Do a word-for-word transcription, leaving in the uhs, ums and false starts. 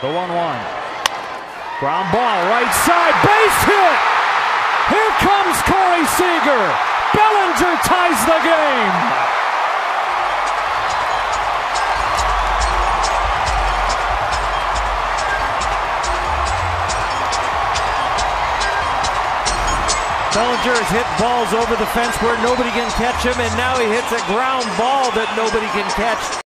The one one. Ground ball, right side, base hit! Here comes Corey Seager! Bellinger ties the game! Bellinger has hit balls over the fence where nobody can catch him, and now he hits a ground ball that nobody can catch.